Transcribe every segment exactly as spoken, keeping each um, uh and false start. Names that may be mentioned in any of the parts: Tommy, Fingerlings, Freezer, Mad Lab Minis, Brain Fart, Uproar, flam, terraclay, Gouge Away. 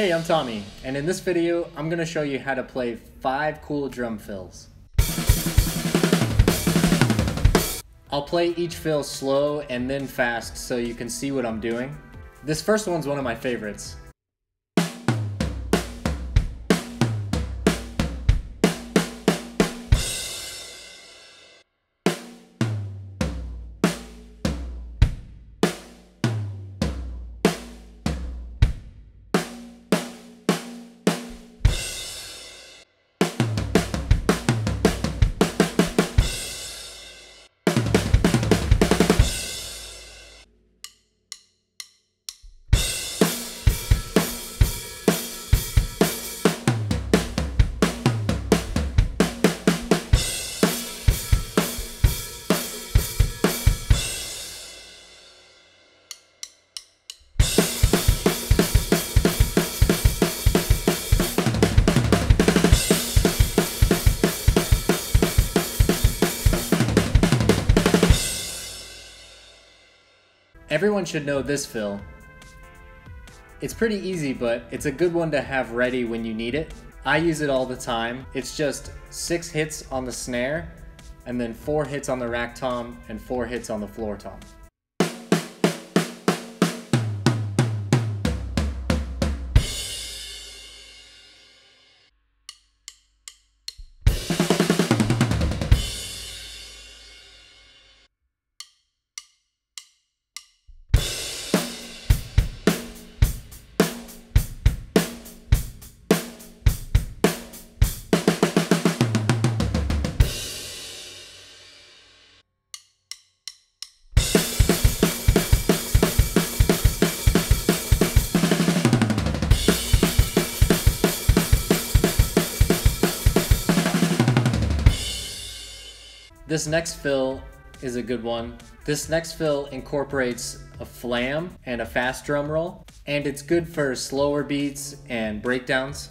Hey, I'm Tommy, and in this video, I'm going to show you how to play five cool drum fills. I'll play each fill slow and then fast so you can see what I'm doing. This first one's one of my favorites. Everyone should know this fill. It's pretty easy, but it's a good one to have ready when you need it. I use it all the time. It's just six hits on the snare, and then four hits on the rack tom, and four hits on the floor tom. This next fill is a good one. This next fill incorporates a flam and a fast drum roll, and it's good for slower beats and breakdowns.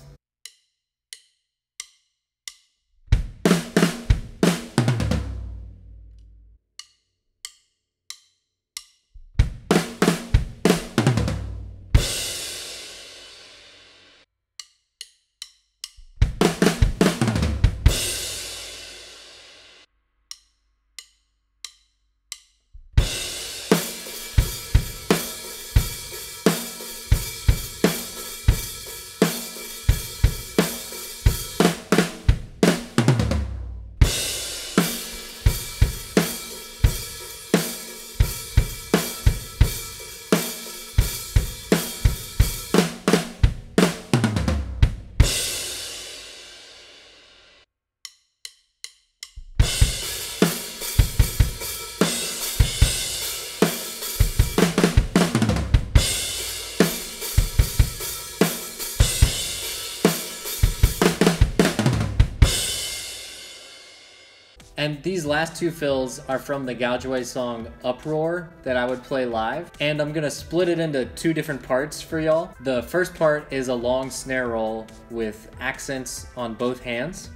And these last two fills are from the Gouge Away song Uproar that I would play live. And I'm gonna split it into two different parts for y'all. The first part is a long snare roll with accents on both hands.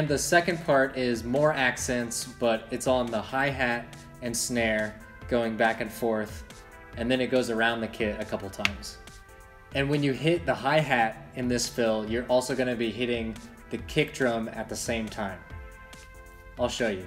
And the second part is more accents, but it's on the hi-hat and snare going back and forth, and then it goes around the kit a couple times. And when you hit the hi-hat in this fill, you're also going to be hitting the kick drum at the same time. I'll show you.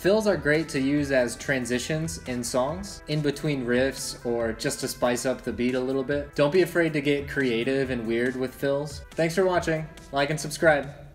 Fills are great to use as transitions in songs, in between riffs, or just to spice up the beat a little bit. Don't be afraid to get creative and weird with fills. Thanks for watching. Like and subscribe.